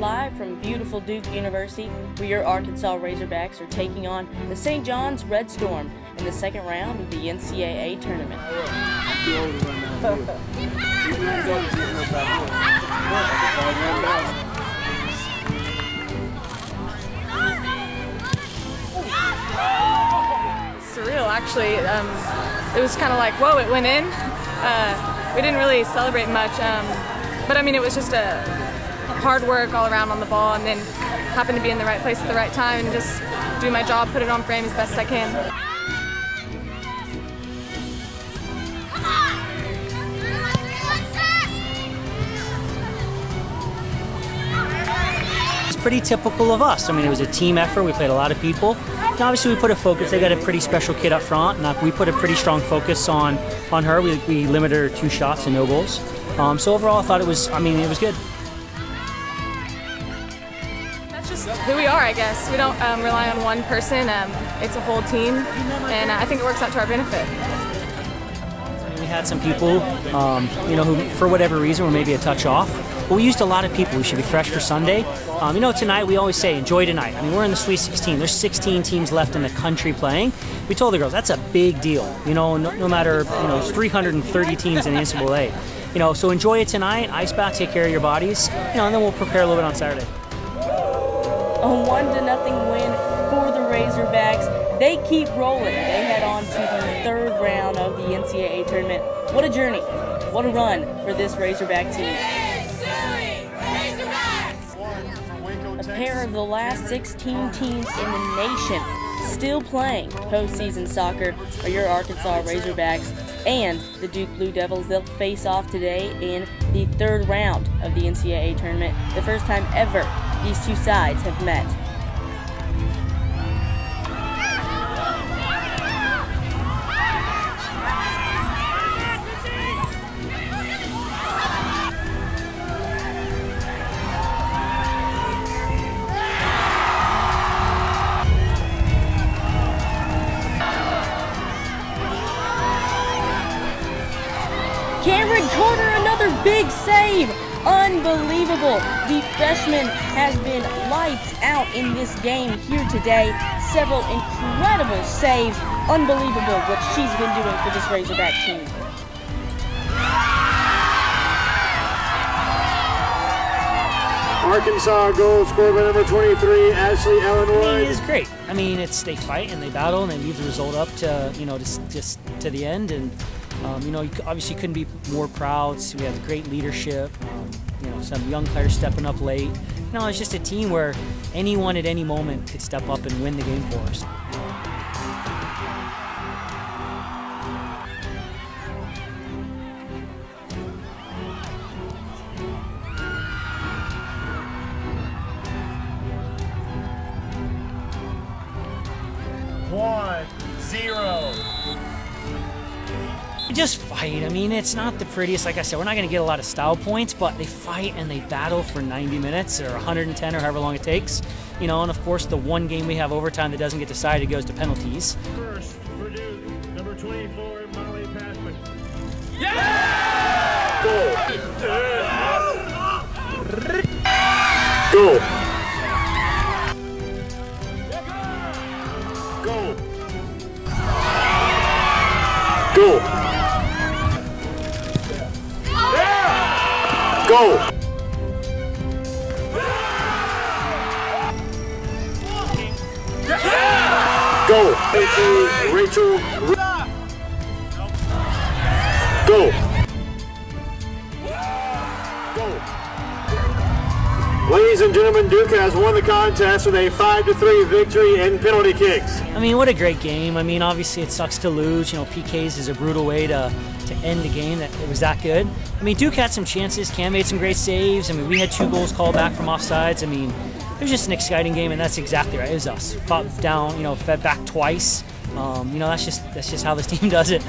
live from beautiful Duke University, where your Arkansas Razorbacks are taking on the St. John's Red Storm in the second round of the NCAA tournament. Surreal, actually. It was kind of like, whoa, it went in. We didn't really celebrate much, but I mean, it was just a hard work all around on the ball, and then happened to be in the right place at the right time and just do my job, put it on frame as best I can. It's pretty typical of us. I mean, it was a team effort. We played a lot of people. And obviously, we put a focus. They got a pretty special kid up front, and we put a pretty strong focus on her. We limited her 2 shots and no goals. So overall, I thought it was, it was good. That's just who we are, I guess. We don't rely on one person. It's a whole team, and I think it works out to our benefit. We had some people, who for whatever reason were maybe a touch off. But we used a lot of people. We should be fresh for Sunday. Tonight, we always say, enjoy tonight. We're in the Sweet 16. There's 16 teams left in the country playing. We told the girls, that's a big deal. No matter, it's 330 teams in the NCAA. So enjoy it tonight. Ice bath, take care of your bodies. And then we'll prepare a little bit on Saturday. A 1-0 win for the Razorbacks. They keep rolling. They head on to the third round of the NCAA tournament. What a journey. What a run for this Razorback team. A pair of the last 16 teams in the nation still playing postseason soccer are your Arkansas Razorbacks and the Duke Blue Devils. They'll face off today in the third round of the NCAA tournament, the first time ever these two sides have met. Cameron Corner, another big save. Unbelievable. The freshman has been lights out in this game here today. Several incredible saves. Unbelievable what she's been doing for this Razorback team. Arkansas goal scored by number 23, Ashley Ellenwood. It's great. It's they fight and they battle and they leave the result up to, just to the end. And you obviously couldn't be more proud. So we had great leadership, some young players stepping up late. It's just a team where anyone at any moment could step up and win the game for us. Just fight. It's not the prettiest. Like I said, we're not going to get a lot of style points, but they fight and they battle for 90 minutes or 110 or however long it takes. And of course, the one game we have overtime that doesn't get decided goes to penalties. First for Duke, number 24, Molly Patrick. Yeah! Goal! Goal! Goal! Goal! Goal! Goal! Goal! Rachel! Goal! Goal! Ladies and gentlemen, Duke has won the contest with a 5-3 victory in penalty kicks. What a great game. Obviously it sucks to lose. PKs is a brutal way to end the game. That it was that good. Duke had some chances. Cam made some great saves. We had 2 goals called back from offsides. It was just an exciting game, and that's exactly right. It was us. Fought down, fed back twice. That's just how this team does it.